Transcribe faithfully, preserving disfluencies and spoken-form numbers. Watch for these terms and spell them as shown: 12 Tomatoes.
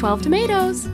twelve tomatoes.